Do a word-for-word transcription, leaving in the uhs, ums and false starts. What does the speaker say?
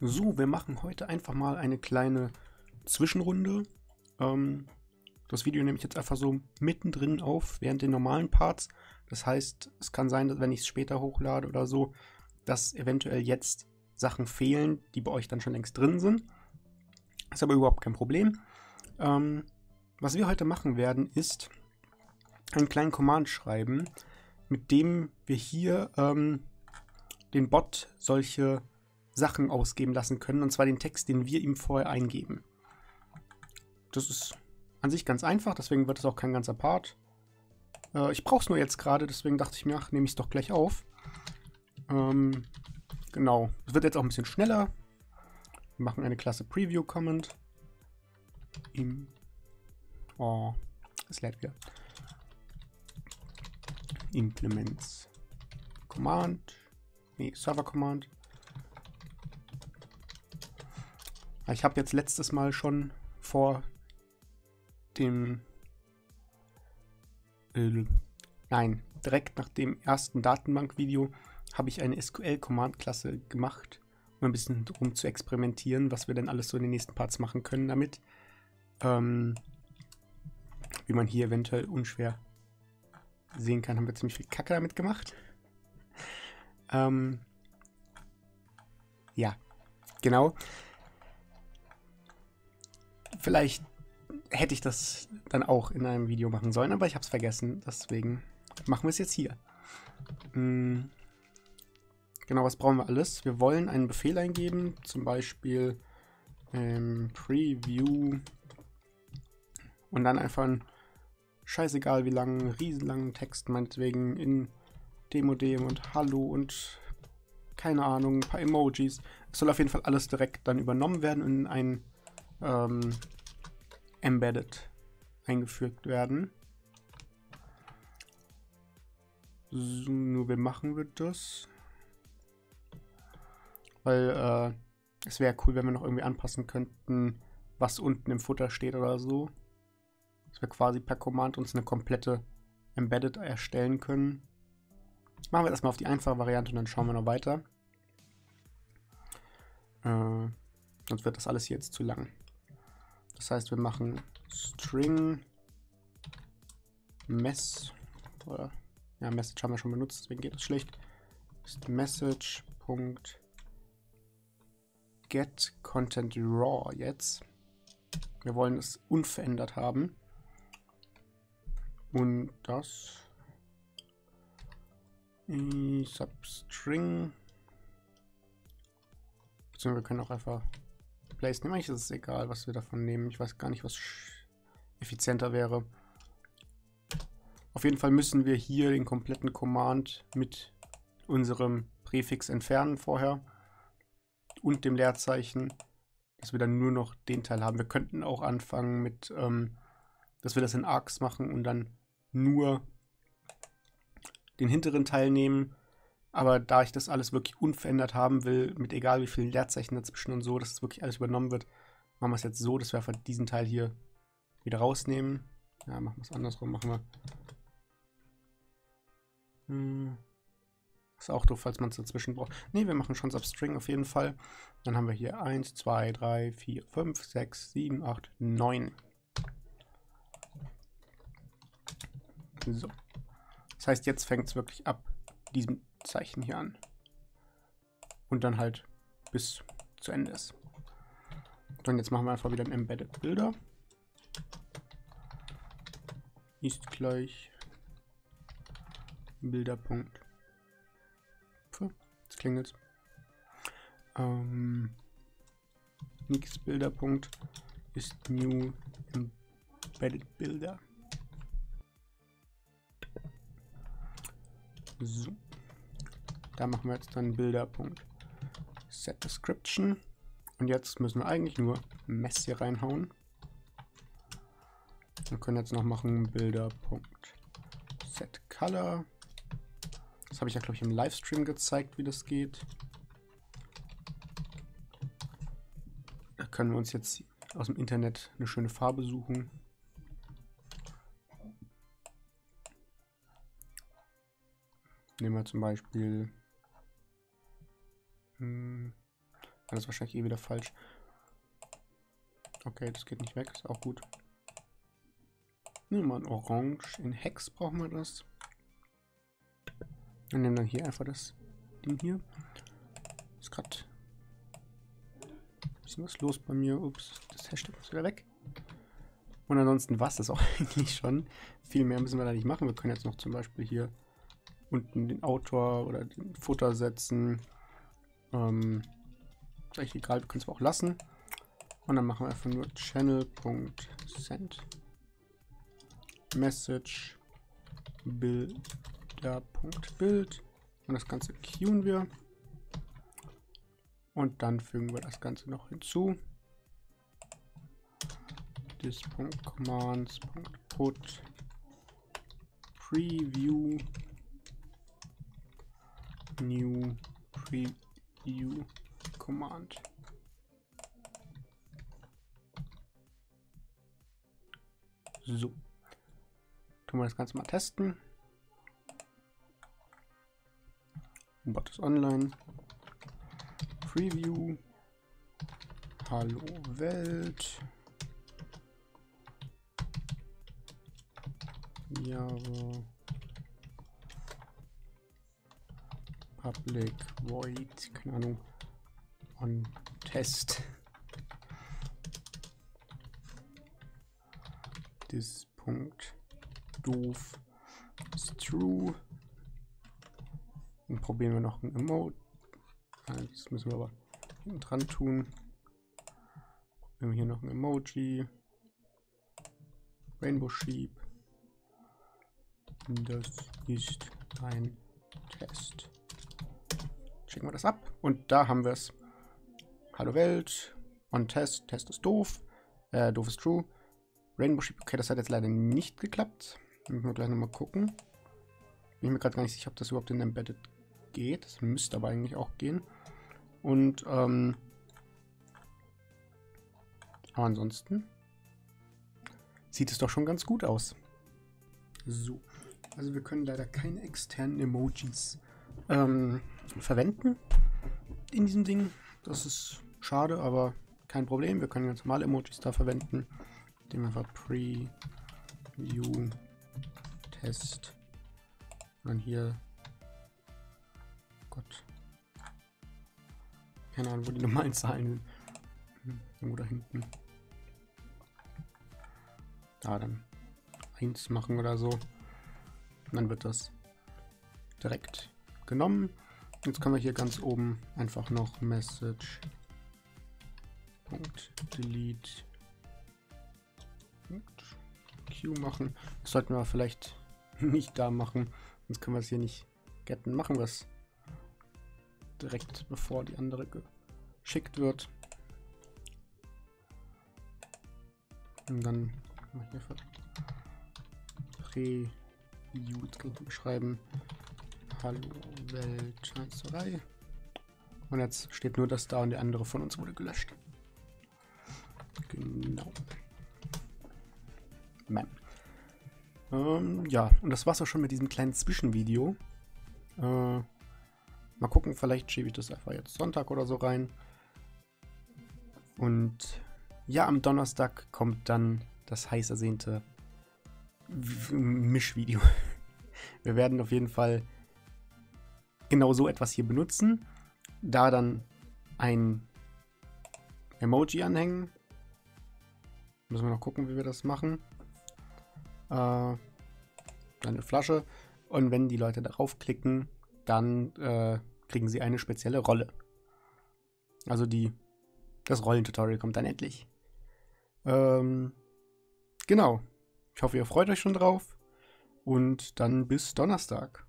So, wir machen heute einfach mal eine kleine Zwischenrunde. Ähm, das Video nehme ich jetzt einfach so mittendrin auf, während den normalen Parts. Das heißt, es kann sein, dass wenn ich es später hochlade oder so, dass eventuell jetzt Sachen fehlen, die bei euch dann schon längst drin sind. Ist aber überhaupt kein Problem. Ähm, was wir heute machen werden, ist einen kleinen Command schreiben, mit dem wir hier ähm, den Bot solche Sachen ausgeben lassen können, und zwar den Text, den wir ihm vorher eingeben. Das ist an sich ganz einfach, deswegen wird es auch kein ganzer Part. Äh, ich brauche es nur jetzt gerade, deswegen dachte ich mir, ach, nehme ich es doch gleich auf. Ähm, genau, es wird jetzt auch ein bisschen schneller. Wir machen eine Klasse PreviewCommand. Oh, es lädt wieder. Implements Command. Nee, Server Command. Ich habe jetzt letztes Mal schon vor dem, äh, nein, direkt nach dem ersten Datenbank-Video habe ich eine S Q L-Command-Klasse gemacht, um ein bisschen drum zu experimentieren, was wir denn alles so in den nächsten Parts machen können damit. Ähm, wie man hier eventuell unschwer sehen kann, haben wir ziemlich viel Kacke damit gemacht. Ähm, ja, genau. Vielleicht hätte ich das dann auch in einem Video machen sollen, aber ich habe es vergessen, deswegen machen wir es jetzt hier. Hm. Genau, was brauchen wir alles? Wir wollen einen Befehl eingeben, zum Beispiel ähm, Preview und dann einfach ein scheißegal wie langen, riesenlangen Text, meinetwegen in Demodem und Hallo und keine Ahnung, ein paar Emojis. Es soll auf jeden Fall alles direkt dann übernommen werden und in einen Ähm, embedded eingefügt werden. So, nur wie machen wir das? Weil äh, es wäre cool, wenn wir noch irgendwie anpassen könnten, was unten im Footer steht oder so. Dass wir quasi per Command uns eine komplette Embedded erstellen können. Machen wir das mal auf die einfache Variante und dann schauen wir noch weiter. Äh, sonst wird das alles hier jetzt zu lang. Das heißt, wir machen String Mess, oder, ja, Message haben wir schon benutzt, deswegen geht das schlecht. Ist Message.getContentRaw jetzt. Wir wollen es unverändert haben. Und das Substring. Beziehungsweise wir können auch einfach Place nehmen. Eigentlich ist es egal, was wir davon nehmen. Ich weiß gar nicht, was effizienter wäre. Auf jeden Fall müssen wir hier den kompletten Command mit unserem Präfix entfernen vorher und dem Leerzeichen, dass wir dann nur noch den Teil haben. Wir könnten auch anfangen mit, ähm, dass wir das in Args machen und dann nur den hinteren Teil nehmen. Aber da ich das alles wirklich unverändert haben will, mit egal wie vielen Leerzeichen dazwischen und so, dass es wirklich alles übernommen wird, machen wir es jetzt so, dass wir einfach diesen Teil hier wieder rausnehmen. Ja, machen wir es andersrum, machen wir. Hm. Ist auch doof, falls man es dazwischen braucht. Ne, wir machen schon Substring auf jeden Fall. Dann haben wir hier eins, zwei, drei, vier, fünf, sechs, sieben, acht, neun. So. Das heißt, jetzt fängt es wirklich ab diesem Zeichen hier an und dann halt bis zu Ende ist. Dann jetzt machen wir einfach wieder ein Embedded Builder. Ist gleich Builder. Jetzt klingelt. Ähm, nix Builder. Ist New Embedded Builder. So. Da machen wir jetzt dann Builder.setDescription. Und jetzt müssen wir eigentlich nur Mess hier reinhauen. Wir können jetzt noch machen Builder.setColor. Das habe ich ja, glaube ich, im Livestream gezeigt, wie das geht. Da können wir uns jetzt aus dem Internet eine schöne Farbe suchen. Nehmen wir zum Beispiel Das ist wahrscheinlich eh wieder falsch. Okay, das geht nicht weg, ist auch gut. Nehmen wir ein Orange. In Hex brauchen wir das. Und nehmen dann hier einfach das Ding hier. Ist gerade ein bisschen was los bei mir. Ups, das Hashtag ist wieder weg. Und ansonsten war es das auch eigentlich schon. Viel mehr müssen wir da nicht machen. Wir können jetzt noch zum Beispiel hier unten den Autor oder den Footer setzen. Ähm, ist eigentlich egal, wir können es auch lassen. Und dann machen wir einfach nur channel.send message bilder.bild und das Ganze queuen wir. Und dann fügen wir das Ganze noch hinzu. this.commands.put preview new preview command. So. Tun wir das Ganze mal testen. Bot ist online. Preview. Hallo Welt. Java Public Void, keine Ahnung, on Test. This Punkt doof ist true. Dann probieren wir noch ein Emote. Das müssen wir aber hinten dran tun. Probieren wir hier noch ein Emoji. Rainbow Sheep. Das ist ein Test. Schicken wir das ab und da haben wir es. Hallo Welt, on Test, Test ist doof, äh, doof ist true. Rainbow Sheep, okay, das hat jetzt leider nicht geklappt. Müssen wir gleich nochmal gucken. Bin ich mir gerade gar nicht sicher, ob das überhaupt in Embedded geht. Das müsste aber eigentlich auch gehen. Und, ähm, aber ansonsten sieht es doch schon ganz gut aus. So. Also wir können leider keine externen Emojis ähm, verwenden in diesem Ding. Das ist schade, aber kein Problem. Wir können ganz normale Emojis da verwenden. Indem wir einfach Preview Test. Und dann hier. Gott. Keine Ahnung, wo die normalen Zahlen sind. Irgendwo da hinten. Da dann eins machen oder so. Und dann wird das direkt genommen. Jetzt können wir hier ganz oben einfach noch Message. Delete. Q machen. Das sollten wir vielleicht nicht da machen. Sonst können wir es hier nicht getten. Machen wir es direkt, bevor die andere geschickt wird. Und dann machen wir hier Pre. Jetzt kann ich schreiben Hallo Welt eins zwei drei und jetzt steht nur das da und der andere von uns wurde gelöscht. Genau. Man. Ähm, ja, und das war's auch schon mit diesem kleinen Zwischenvideo. Äh, mal gucken, vielleicht schiebe ich das einfach jetzt Sonntag oder so rein. Und ja, am Donnerstag kommt dann das heiß ersehnte Mischvideo. Wir werden auf jeden Fall genau so etwas hier benutzen. Da dann ein Emoji anhängen. Müssen wir noch gucken, wie wir das machen. Äh, dann eine Flasche. Und wenn die Leute darauf klicken, dann äh, kriegen sie eine spezielle Rolle. Also die, das Rollentutorial kommt dann endlich. Ähm, genau. Ich hoffe, ihr freut euch schon drauf und dann bis Donnerstag.